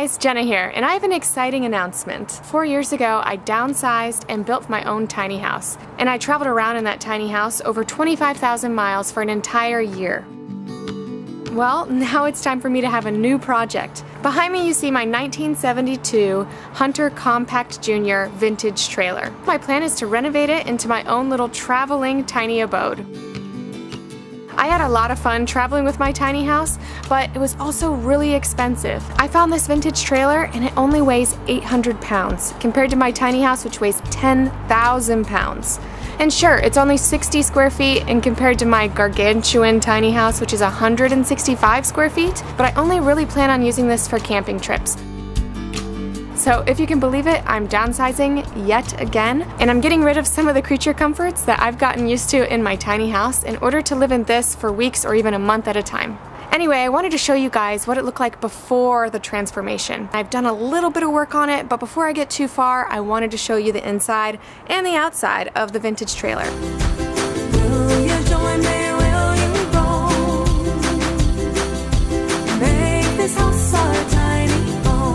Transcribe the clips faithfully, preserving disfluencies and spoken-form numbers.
guys, Jenna here, and I have an exciting announcement. Four years ago, I downsized and built my own tiny house, and I traveled around in that tiny house over twenty-five thousand miles for an entire year. Well, now it's time for me to have a new project. Behind me you see my nineteen seventy-two Hunter Compact Junior vintage trailer. My plan is to renovate it into my own little traveling tiny abode. I had a lot of fun traveling with my tiny house, but it was also really expensive. I found this vintage trailer and it only weighs eight hundred pounds compared to my tiny house, which weighs ten thousand pounds. And sure, it's only sixty square feet and compared to my gargantuan tiny house, which is one hundred sixty-five square feet, but I only really plan on using this for camping trips. So if you can believe it, I'm downsizing yet again, and I'm getting rid of some of the creature comforts that I've gotten used to in my tiny house in order to live in this for weeks or even a month at a time. Anyway, I wanted to show you guys what it looked like before the transformation. I've done a little bit of work on it, but before I get too far, I wanted to show you the inside and the outside of the vintage trailer. Will you join me? Will you go? Make this house our tiny home.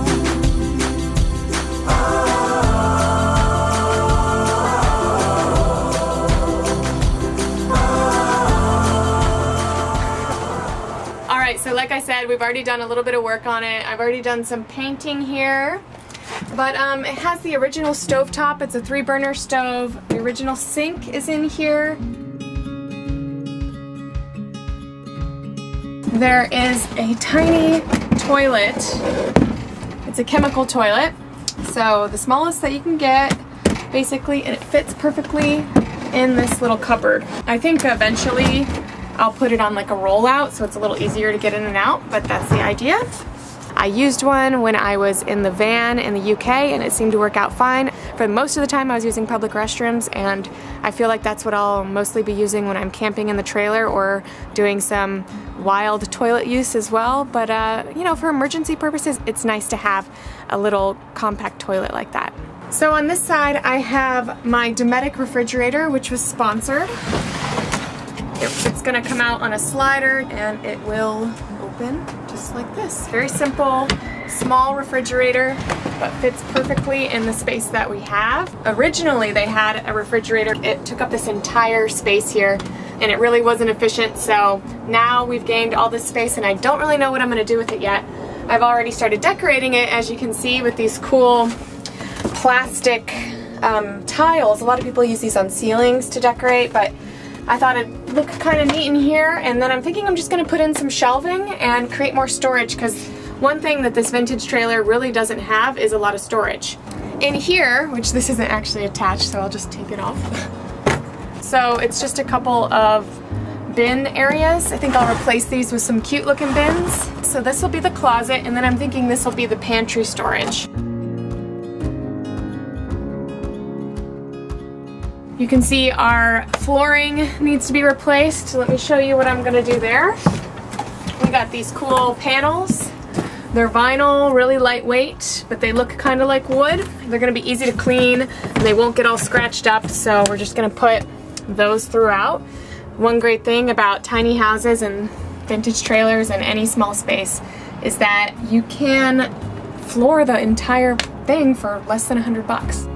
So like I said, we've already done a little bit of work on it. I've already done some painting here, but um, it has the original stove top. It's a three burner stove. The original sink is in here. There is a tiny toilet. It's a chemical toilet, so the smallest that you can get, basically, and it fits perfectly in this little cupboard. I think eventually I'll put it on like a rollout so it's a little easier to get in and out, but that's the idea. I used one when I was in the van in the U K and it seemed to work out fine. For most of the time I was using public restrooms, and I feel like that's what I'll mostly be using when I'm camping in the trailer or doing some wild toilet use as well. But uh, you know, for emergency purposes, it's nice to have a little compact toilet like that. So on this side I have my Dometic refrigerator, which was sponsored. It's gonna come out on a slider and it will open just like this. Very simple, small refrigerator, but fits perfectly in the space that we have. Originally they had a refrigerator, it took up this entire space here and it really wasn't efficient, so now we've gained all this space and I don't really know what I'm gonna do with it yet. I've already started decorating it, as you can see, with these cool plastic um, tiles. A lot of people use these on ceilings to decorate, but I thought it'd look kind of neat in here, and then I'm thinking I'm just going to put in some shelving and create more storage, because one thing that this vintage trailer really doesn't have is a lot of storage. In here, which this isn't actually attached, so I'll just take it off. So it's just a couple of bin areas. I think I'll replace these with some cute looking bins. So this will be the closet, and then I'm thinking this will be the pantry storage. You can see our flooring needs to be replaced. Let me show you what I'm gonna do there. We got these cool panels. They're vinyl, really lightweight, but they look kind of like wood. They're gonna be easy to clean and they won't get all scratched up, so we're just gonna put those throughout. One great thing about tiny houses and vintage trailers and any small space is that you can floor the entire thing for less than a hundred bucks.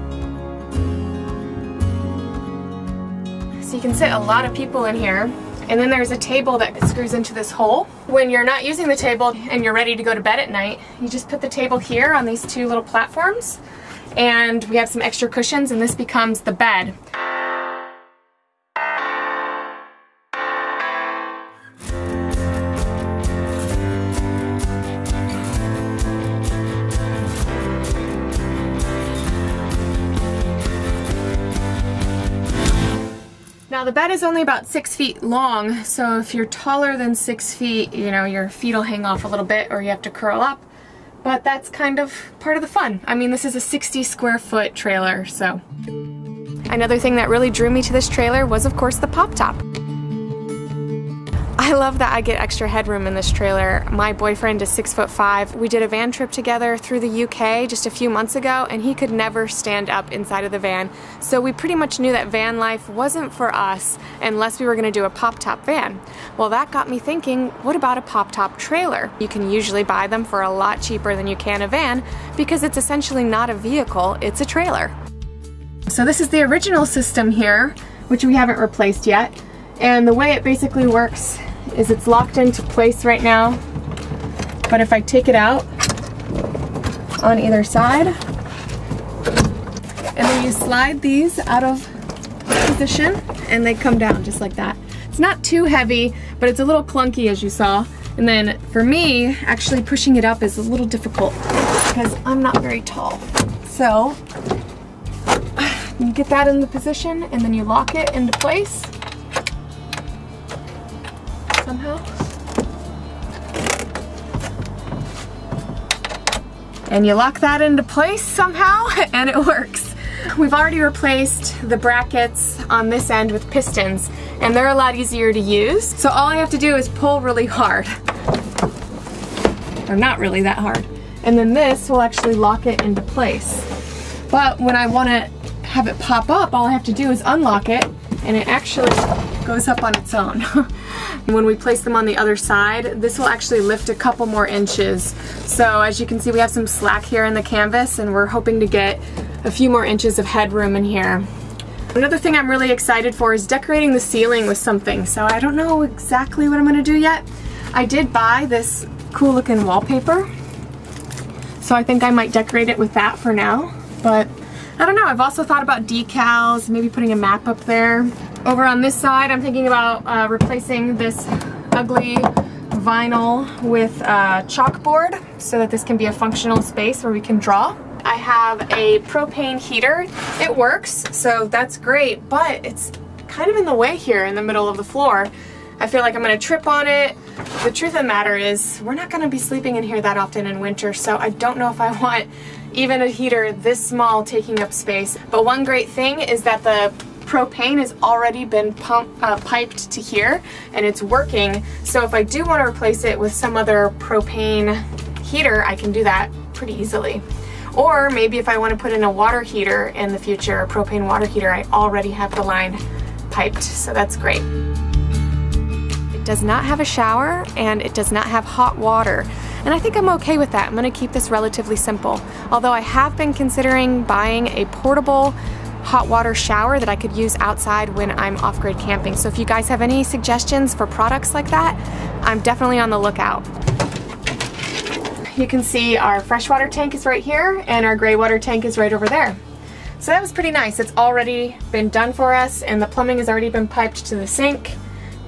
So you can sit a lot of people in here, and then there's a table that screws into this hole. When you're not using the table and you're ready to go to bed at night, you just put the table here on these two little platforms, and we have some extra cushions, and this becomes the bed. Now the bed is only about six feet long, so if you're taller than six feet, you know, your feet will hang off a little bit or you have to curl up, but that's kind of part of the fun. I mean, this is a sixty square foot trailer, so. Another thing that really drew me to this trailer was, of course, the pop top. I I love that I get extra headroom in this trailer. My boyfriend is six foot five. We did a van trip together through the U K just a few months ago, and he could never stand up inside of the van. So we pretty much knew that van life wasn't for us unless we were gonna do a pop-top van. Well, that got me thinking, what about a pop-top trailer? You can usually buy them for a lot cheaper than you can a van because it's essentially not a vehicle, it's a trailer. So this is the original system here, which we haven't replaced yet. And the way it basically works is it's locked into place right now. But if I take it out on either side, and then you slide these out of position, and they come down just like that. It's not too heavy, but it's a little clunky as you saw. And then for me, actually pushing it up is a little difficult because I'm not very tall. So you get that in the position, and then you lock it into place. Somehow. And you lock that into place somehow, and it works. We've already replaced the brackets on this end with pistons, and they're a lot easier to use. So all I have to do is pull really hard. Or not really that hard. And then this will actually lock it into place. But when I want to have it pop up, all I have to do is unlock it, and it actually goes up on its own. When we place them on the other side, this will actually lift a couple more inches. So as you can see, we have some slack here in the canvas, and we're hoping to get a few more inches of headroom in here. Another thing I'm really excited for is decorating the ceiling with something. So I don't know exactly what I'm gonna do yet. I did buy this cool looking wallpaper, so I think I might decorate it with that for now. But I don't know, I've also thought about decals, maybe putting a map up there. Over on this side, I'm thinking about uh, replacing this ugly vinyl with a chalkboard so that this can be a functional space where we can draw. I have a propane heater. It works, so that's great, but it's kind of in the way here in the middle of the floor. I feel like I'm gonna trip on it. The truth of the matter is, we're not gonna be sleeping in here that often in winter, so I don't know if I want even a heater this small taking up space. But one great thing is that the propane has already been pump, uh, piped to here, and it's working. So if I do want to replace it with some other propane heater, I can do that pretty easily. Or maybe if I want to put in a water heater in the future, a propane water heater, I already have the line piped, so that's great. It does not have a shower, and it does not have hot water. And I think I'm okay with that. I'm going to keep this relatively simple. Although I have been considering buying a portable hot water shower that I could use outside when I'm off-grid camping. So if you guys have any suggestions for products like that, I'm definitely on the lookout. You can see our freshwater tank is right here, and our gray water tank is right over there. So that was pretty nice. It's already been done for us, and the plumbing has already been piped to the sink.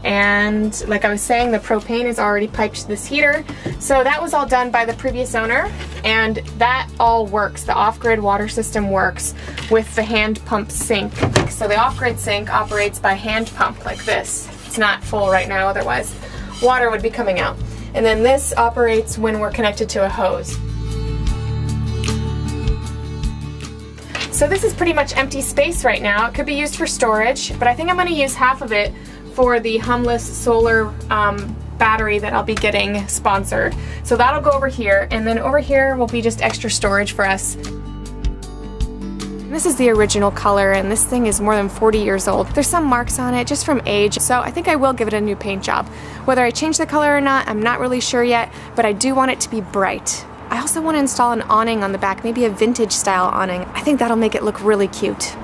And like I was saying, the propane is already piped to this heater. So that was all done by the previous owner, and that all works. The off-grid water system works with the hand pump sink. So the off-grid sink operates by hand pump like this. It's not full right now, otherwise water would be coming out. And then this operates when we're connected to a hose. So this is pretty much empty space right now. It could be used for storage, but I think I'm gonna use half of it for the Humless solar um, battery that I'll be getting sponsored. So that'll go over here, and then over here will be just extra storage for us. This is the original color, and this thing is more than forty years old. There's some marks on it just from age, so I think I will give it a new paint job. Whether I change the color or not, I'm not really sure yet, but I do want it to be bright. I also want to install an awning on the back, maybe a vintage style awning. I think that'll make it look really cute.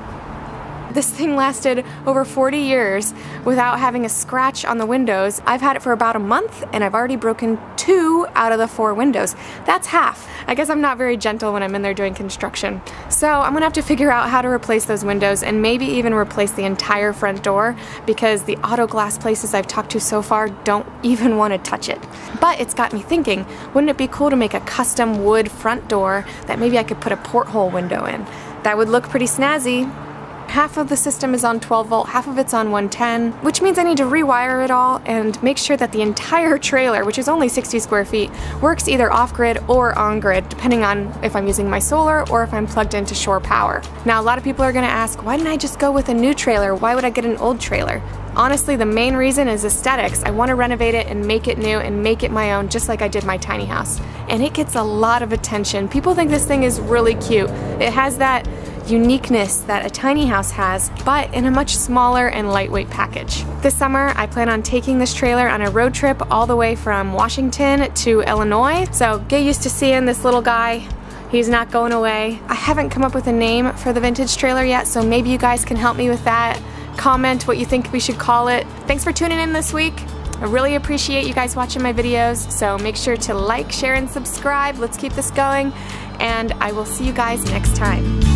This thing lasted over forty years without having a scratch on the windows. I've had it for about a month, and I've already broken two out of the four windows. That's half. I guess I'm not very gentle when I'm in there doing construction. So I'm gonna have to figure out how to replace those windows, and maybe even replace the entire front door, because the auto glass places I've talked to so far don't even want to touch it. But it's got me thinking, wouldn't it be cool to make a custom wood front door that maybe I could put a porthole window in? That would look pretty snazzy. Half of the system is on twelve volt, half of it's on one ten, which means I need to rewire it all and make sure that the entire trailer, which is only sixty square feet, works either off-grid or on-grid, depending on if I'm using my solar or if I'm plugged into shore power. Now, a lot of people are gonna ask, why didn't I just go with a new trailer? Why would I get an old trailer? Honestly, the main reason is aesthetics. I want to renovate it and make it new and make it my own, just like I did my tiny house. And it gets a lot of attention. People think this thing is really cute. It has that uniqueness that a tiny house has, but in a much smaller and lightweight package. This summer, I plan on taking this trailer on a road trip all the way from Washington to Illinois. So get used to seeing this little guy. He's not going away. I haven't come up with a name for the vintage trailer yet, so maybe you guys can help me with that. Comment what you think we should call it. Thanks for tuning in this week. I really appreciate you guys watching my videos, so make sure to like, share, and subscribe. Let's keep this going, and I will see you guys next time.